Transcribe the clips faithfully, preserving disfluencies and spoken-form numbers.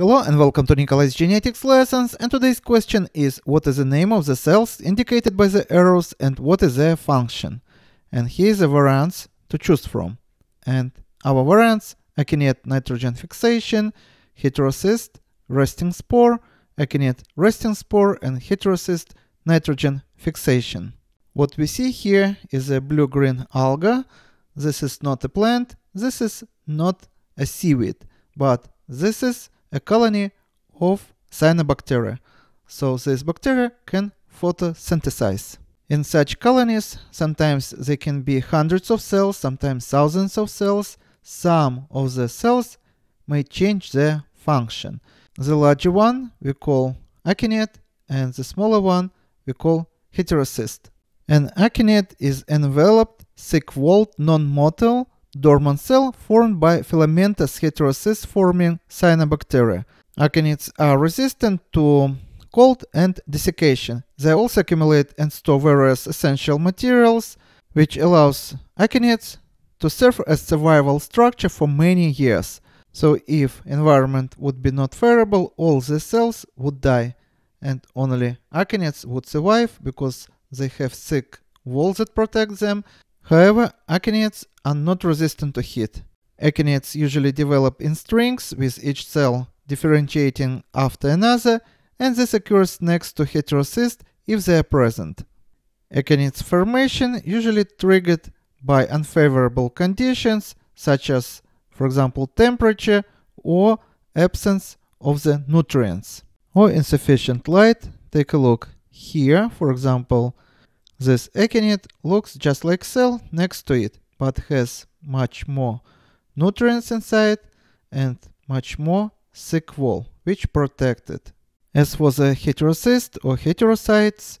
Hello and welcome to Nikolay's genetics lessons, and today's question is: what is the name of the cells indicated by the arrows and what is their function? And here is the variants to choose from. And our variants: akinete nitrogen fixation, heterocyst resting spore, akinete resting spore, and heterocyst nitrogen fixation. What we see here is a blue-green alga. This is not a plant, this is not a seaweed, but this is a colony of cyanobacteria, so these bacteria can photosynthesize. In such colonies, sometimes there can be hundreds of cells, sometimes thousands of cells. Some of the cells may change their function. The larger one we call akinete, and the smaller one we call heterocyst. An akinete is enveloped, thick-walled, non-motile, dormant cell formed by filamentous heterocyst-forming cyanobacteria. Akinetes are resistant to cold and desiccation. They also accumulate and store various essential materials, which allows akinetes to serve as survival structure for many years. So if environment would be not favorable, all the cells would die, and only akinetes would survive because they have thick walls that protect them. However, akinetes are not resistant to heat. Akinetes usually develop in strings, with each cell differentiating after another, and this occurs next to heterocysts if they are present. Akinetes formation usually triggered by unfavorable conditions, such as, for example, temperature or absence of the nutrients, or insufficient light. Take a look here, for example, this akinete looks just like cell next to it, but has much more nutrients inside and much more thick wall, which protect it. As for the heterocyst or heterocytes,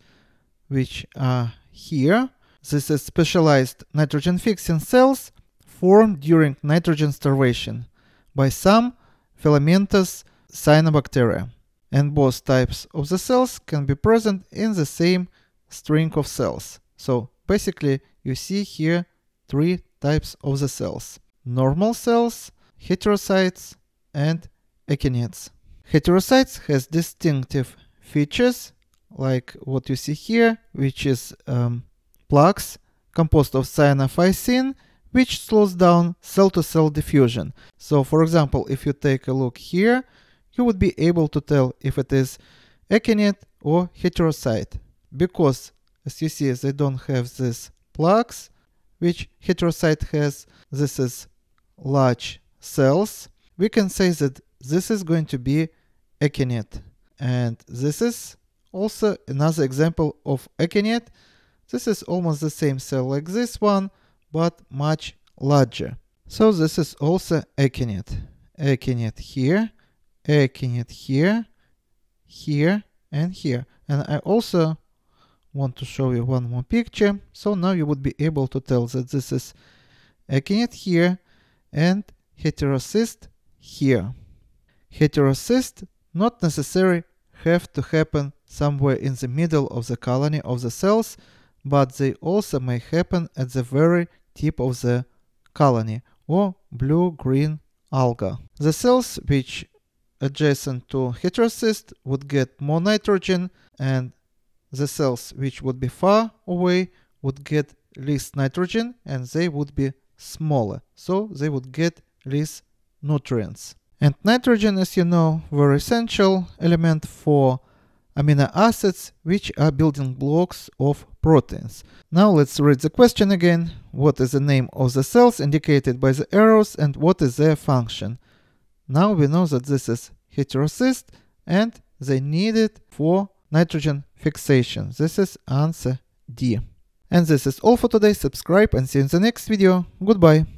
which are here, this is specialized nitrogen-fixing cells formed during nitrogen starvation by some filamentous cyanobacteria. And both types of the cells can be present in the same string of cells. So basically you see here three types of the cells: normal cells, heterocytes, and akinetes. Heterocytes has distinctive features like what you see here, which is um, plaques composed of cyanophycin, which slows down cell-to-cell diffusion. So for example, if you take a look here, you would be able to tell if it is akinete or heterocyte, because as you see, they don't have these plaques which heterocyte has. This is large cells. We can say that this is going to be akinete, and this is also another example of akinete. This is almost the same cell like this one, but much larger. So this is also akinete. Akinete here, akinete here, here, and here. And I also want to show you one more picture, so now you would be able to tell that this is akinete here and heterocyst here. Heterocysts not necessarily have to happen somewhere in the middle of the colony of the cells, but they also may happen at the very tip of the colony or blue-green alga. The cells which adjacent to heterocyst would get more nitrogen, and the cells which would be far away would get less nitrogen, and they would be smaller, so they would get less nutrients. And nitrogen, as you know, very essential element for amino acids, which are building blocks of proteins. Now let's read the question again. What is the name of the cells indicated by the arrows and what is their function? Now we know that this is heterocyst and they need it for nitrogen fixation. This is answer D. And this is all for today. Subscribe and see you in the next video. Goodbye.